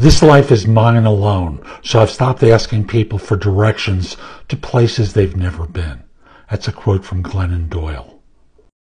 This life is mine alone, so I've stopped asking people for directions to places they've never been. That's a quote from Glennon Doyle.